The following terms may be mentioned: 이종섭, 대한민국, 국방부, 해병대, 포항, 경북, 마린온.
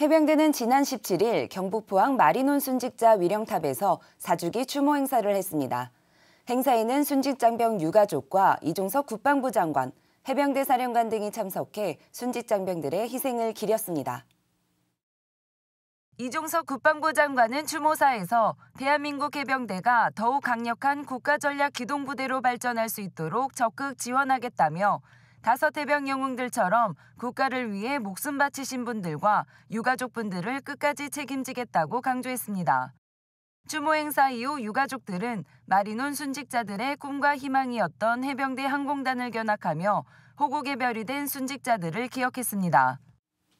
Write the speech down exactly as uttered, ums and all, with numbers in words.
해병대는 지난 십칠일 경북 포항 마린온 순직자 위령탑에서 사주기 추모 행사를 했습니다. 행사에는 순직 장병 유가족과 이종섭 국방부 장관, 해병대 사령관 등이 참석해 순직 장병들의 희생을 기렸습니다. 이종섭 국방부 장관은 추모사에서 대한민국 해병대가 더욱 강력한 국가전략 기동부대로 발전할 수 있도록 적극 지원하겠다며 다섯 해병 영웅들처럼 국가를 위해 목숨 바치신 분들과 유가족분들을 끝까지 책임지겠다고 강조했습니다. 추모 행사 이후 유가족들은 마린온 순직자들의 꿈과 희망이었던 해병대 항공단을 견학하며 호국의 별이 된 순직자들을 기억했습니다.